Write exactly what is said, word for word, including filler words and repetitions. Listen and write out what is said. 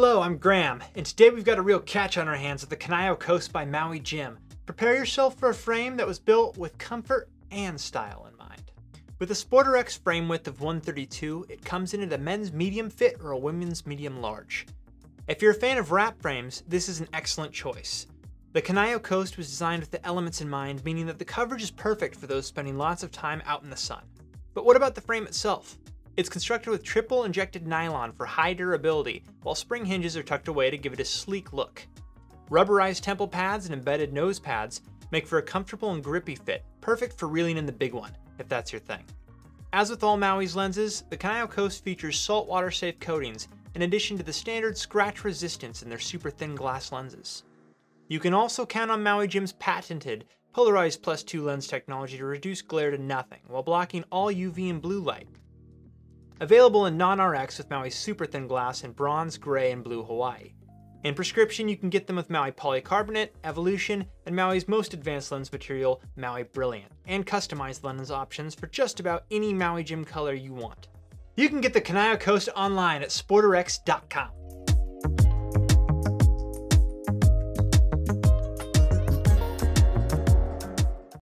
Hello, I'm Graham, and today we've got a real catch on our hands at the Kanaio Coast by Maui Jim. Prepare yourself for a frame that was built with comfort and style in mind. With a SportRx frame width of one thirty-two, it comes in at a men's medium fit or a women's medium large. If you're a fan of wrap frames, this is an excellent choice. The Kanaio Coast was designed with the elements in mind, meaning that the coverage is perfect for those spending lots of time out in the sun. But what about the frame itself? It's constructed with triple injected nylon for high durability, while spring hinges are tucked away to give it a sleek look. Rubberized temple pads and embedded nose pads make for a comfortable and grippy fit, perfect for reeling in the big one, if that's your thing. As with all Maui's lenses, the Kanaio Coast features saltwater safe coatings, in addition to the standard scratch resistance in their super thin glass lenses. You can also count on Maui Jim's patented Polarized Plus two lens technology to reduce glare to nothing, while blocking all U V and blue light. Available in non-R X with Maui's super thin glass in bronze, gray, and blue Hawaii. In prescription, you can get them with Maui polycarbonate, Evolution, and Maui's most advanced lens material, Maui Brilliant, and customized lens options for just about any Maui Jim color you want. You can get the Kanaio Coast online at Sport R X dot com.